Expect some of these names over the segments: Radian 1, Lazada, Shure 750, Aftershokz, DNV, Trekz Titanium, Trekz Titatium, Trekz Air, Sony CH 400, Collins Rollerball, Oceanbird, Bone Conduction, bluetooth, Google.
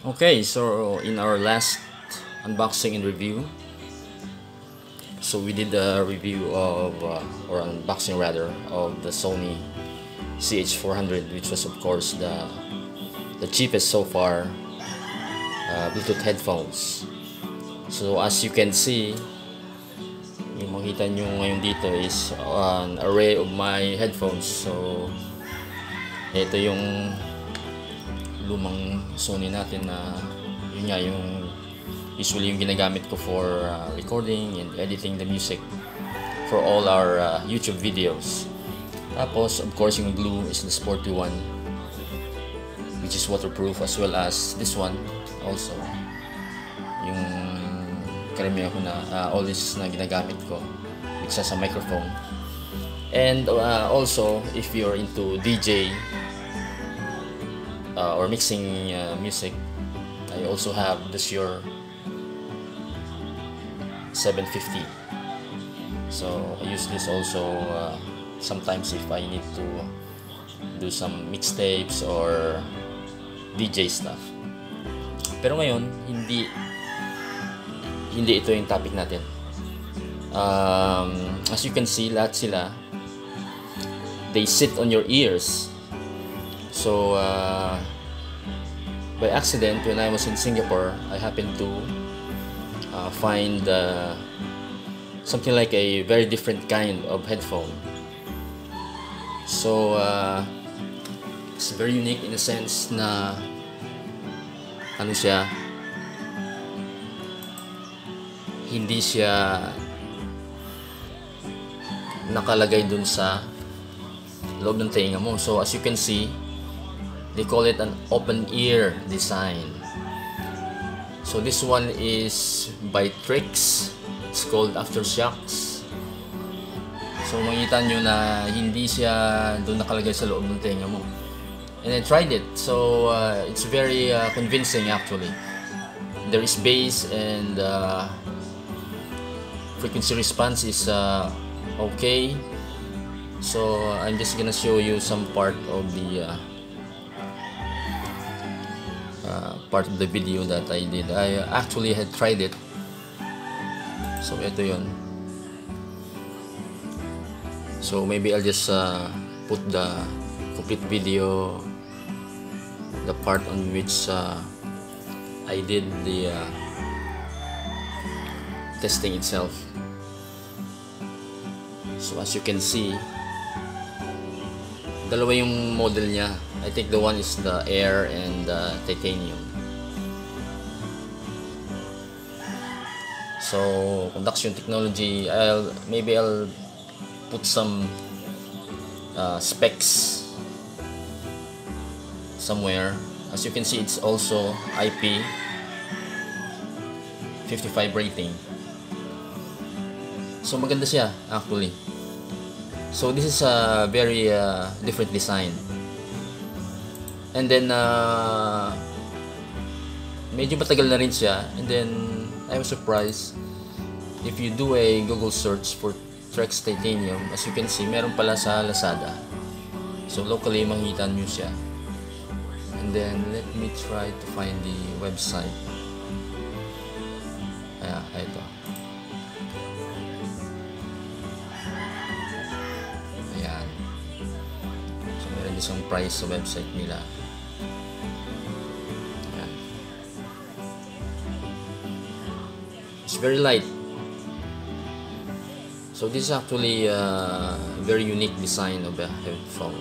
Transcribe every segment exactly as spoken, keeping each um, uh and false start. Okay, so in our last unboxing and review, so we did a review of uh, or unboxing rather of the Sony C H four hundred, which was of course the the cheapest so far uh, Bluetooth headphones. So as you can see, yung makita nyo ngayon dito is an array of my headphones. So ito yung lumang Sony natin na yun nga yung usually yung ginagamit ko for uh, recording and editing the music for all our uh, YouTube videos. Tapos of course yung blue is the sporty one, which is waterproof, as well as this one also, yung karamihan ko na uh, all this na ginagamit ko, which has a microphone. And uh, also if you're into D J Uh, or mixing uh, music, I also have the Shure seven fifty. So I use this also uh, sometimes if I need to do some mixtapes or D J stuff. Pero ngayon, hindi hindi ito yung topic natin. Um, as you can see, lahat sila, they sit on your ears. So uh, by accident, when I was in Singapore, I happened to uh, find uh, something like a very different kind of headphone. So uh, it's very unique in a sense na ano siya, hindi siya nakalagay dun sa loob ng tenga mo. So as you can see, they call it an open ear design. So this one is by Trekz. It's called Aftershokz. So makikita nyo na hindi siya doon nakalagay sa loob ng tenga mo. And I tried it. So uh, it's very uh, convincing actually. There is bass and uh, frequency response is uh, okay. So uh, I'm just gonna show you some part of the uh, Uh, part of the video that I did. I actually had tried it. So ito yun. So maybe I'll just uh, put the complete video, the part on which uh, I did the uh, testing itself. So as you can see, dalawa yung model niya. I think the one is the Air and the Titanium. So conduction technology, I'll maybe I'll put some uh, specs somewhere. As you can see, it's also I P fifty-five rating. So maganda siya actually. So this is a very uh, different design. And then uh, medyo matagal na rin siya. And then I was surprised. If you do a Google search for Trekz Titanium, as you can see, meron pala sa Lazada. So locally makikita nyo siya. And then let me try to find the website. Ayan, ito. Ayan. So meron isang price sa website nila. It's very light. So this is actually a very unique design of a headphone.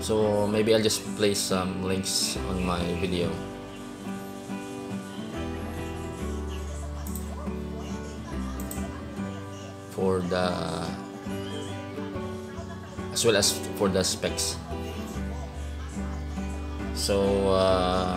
So maybe I'll just place some links on my video. For the, as well as for the specs. So uh,